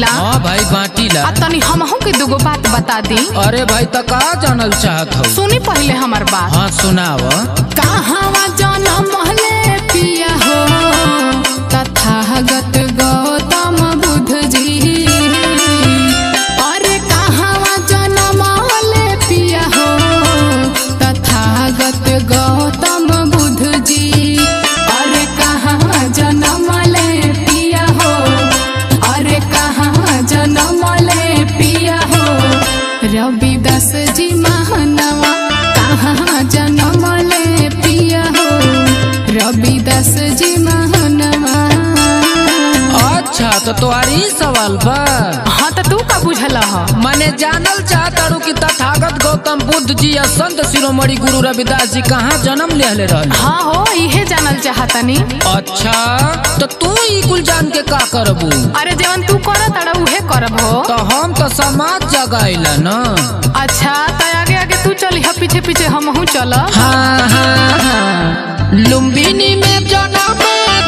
बाटीला। हाँ भाई बाटीला। तनी हमहू के दुगो बात बता दी। अरे भाई तो का जानल चाहत हो? सुनी पहले हमार बात। हाँ सुनाव। कहावा जनम महले पिया हो तथागत गौतम बुद्ध जी। अरे कहावा जनम महले पिया हो तथागत गौतम बुद्ध जी। अरे कहावा जनम रविदास जी महानवा कहाँ जन्म ले पिया हो रविदास जी महानवा। अच्छा तो तुम्हारी सवाल पर। हाँ तो तू का बुझला हो? मैंने जानल चाहता हूँ कि तथागत गौतम बुद्ध जी या संत शिरोमणि गुरु रविदास जी कहाँ जन्म ले रहल। हाँ हो इहे जानल चाहता नी। अच्छा तो तू ई कुल जान के का करबू? अरे जवन तू करत अड़ा उहे करब हो। तो हम तो समाज जगाइला ना। अच्छा तो आगे आगे तू चली हा पीछे पीछे हमहू चल। हाँ हाँ हाँ। लुम्बिनी में जन्म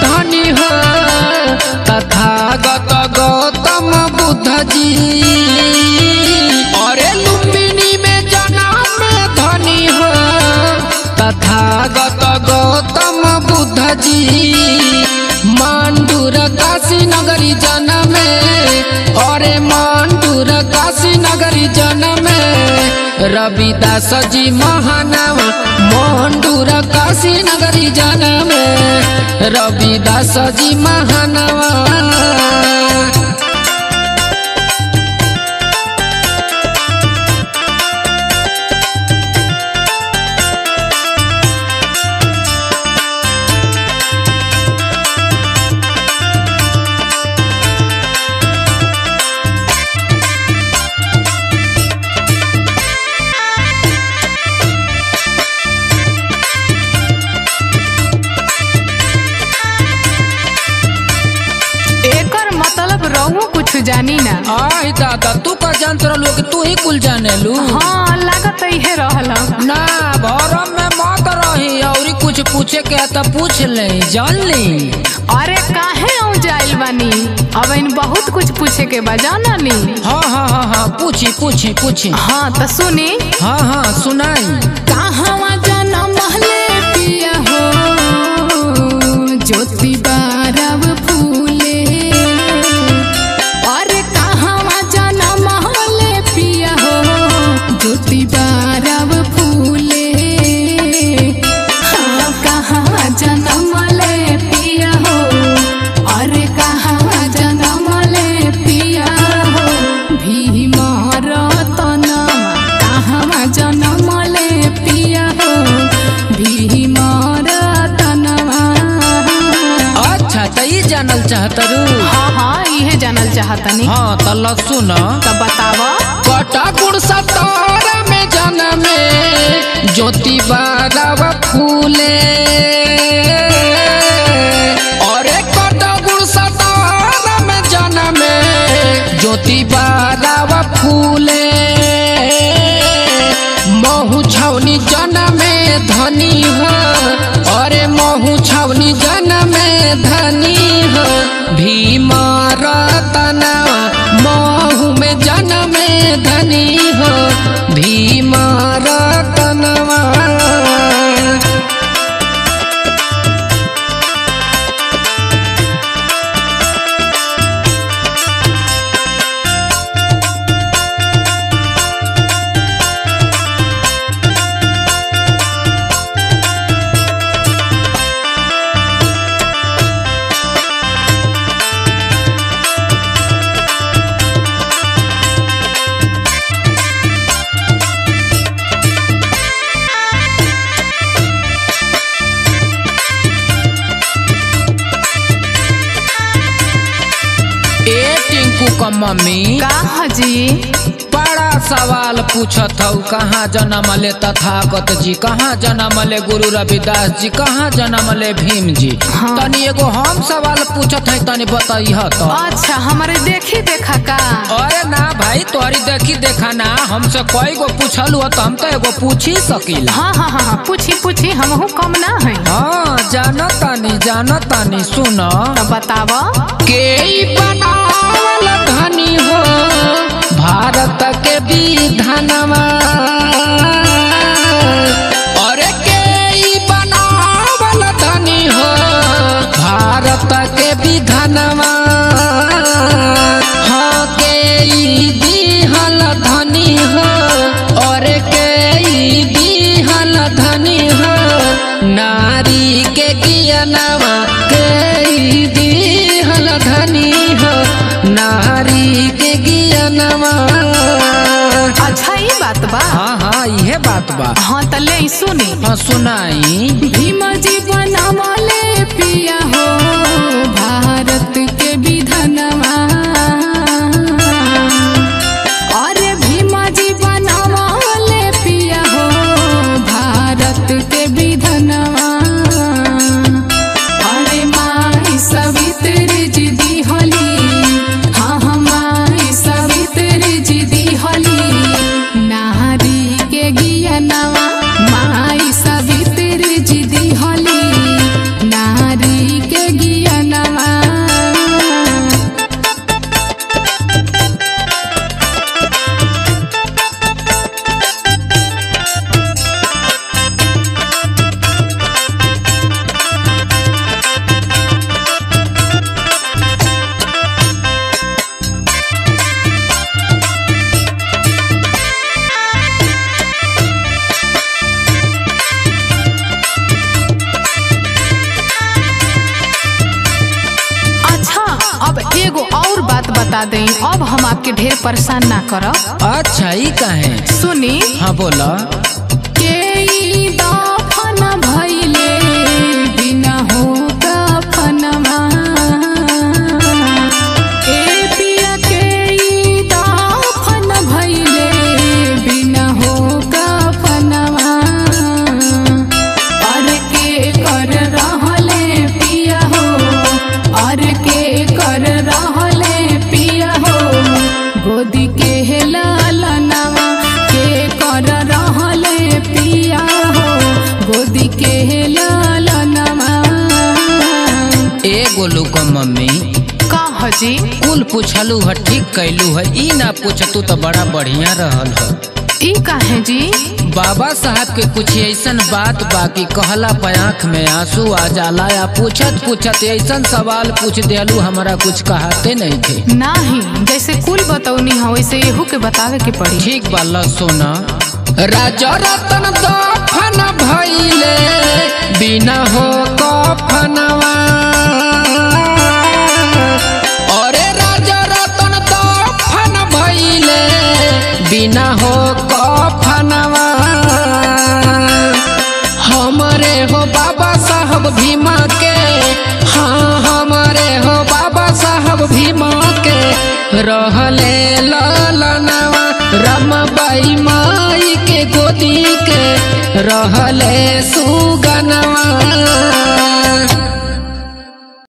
धनी हो तथागत गौतम बुद्ध जी। अरे लुम्बिनी में जन्म धनी हो तथागत गौतम बुद्ध जी। मांडूर काशी नगरी जन्म अरे मांडूर काशी नगरी जन्म रविदास जी महानव। मांडूर काशी नगरी जन्म रविदास जी महानव। कुछ जानी ना। आई दादा तू का जानत रहलू कि तू ही कुल जाने लू। हाँ लागत इहे रहल ना भरम में मत रही और कुछ पूछे के तो पूछ ले जान ली। अरे काहे आऊ जाइल बानी अब इन बहुत कुछ पूछे के बा जाना नी। हाँ हाँ हाँ हाँ पूछी पूछी पूछी। हाँ तो सुनी। हाँ हाँ सुनाई। कहावा जन्म ले पिया हो ज्योतिबा राव फूले। ज्योतिबा राव फूले। हाँ कहाँ जन्म ले पिया हो अरे कहाँ जन्म ले पिया हो भीम रतन कहाँ जन्म ले पिया हो भीम रतन। अच्छा तो ये जानल चाहता रू? हाँ हाँ ये जानल चाहता नहीं। हाँ तल्ला सुना तब बतावा। कटाकुर सतारा में जन्म ज्योतिबा राव फूले। अरे कटाकुर सतारा में जन्म ज्योतिबा राव फूले। महू छावनी जन्म धनी हो अरे महू छावनी जन्म धनी हो भीम रतन। धनी हो भीम रतनवा। मम्मी कहा जी बड़ा सवाल पूछत हूँ। कहाँ जन्म ले तथागत जी कहाँ जन्म ले गुरु रविदास जी कहाँ जन्म ले भीम जी। हाँ। तनी एगो हम सवाल पूछत है तनी बताई हा तो। अच्छा हमारे देखी देखा का? अरे ना भाई तोरी देखी देखा ना हमसे कोई गो पूछल हो तो हम तो एगो पूछी सकील। हाँ हाँ हाँ पूछी पूछी हमहू कम ना है। हाँ जानत तानी सुन बतावा। के बनावल धनी के ज्ञानवा। अच्छा ये बात बा। हाँ हाँ ये बात बा। हाँ तले सुनी। हाँ सुनाई। भीम जी बनमले पिया हो भारत के विधानवा। अरे भीम जी बनमले पिया हो भारत के विधानवा। अरे माई सवित्री जी दिहली। अब हम आपके ढेर परेशान ना करो। अच्छा ये कहे सुनी। हाँ बोला के दफन भइले बिना हो दफनमा। ए पिया के दफन भइले बिना हो दफनमा। और के कर रहले पिया हो। और के कर रह गोदी के हेलनवा के कर रहले पिया हो। गोदी के हेलनवा। ए गोलू का मम्मी का हजी कुल पूछलू है ठीक कैलू है। ई ना पूछतू तो बड़ा बढ़िया रहल हो। ई काहे जी बाबा साहब के कुछ ऐसा बात बाकी कहला पे आँख में आंसू आ जाला। या पूछत पूछत ऐसा सवाल पूछ दियालू हमारा कुछ कहते नहीं थे। ना ही जैसे कुल बतौनी है वैसे यहू के बतावे के पड़ी। ठीक बाला सोना। राजा रतन दफन भइले बिना हो कफनवा। अरे राजा रतन दफन भइले बिना हो कफनवा। हमरे हो बाबा साहब भीमा के। हाँ हमरे हो बाबा साहब भीमा के रहले ललनवा। रमा बाई माई के गोदी के रहले सुगनवा।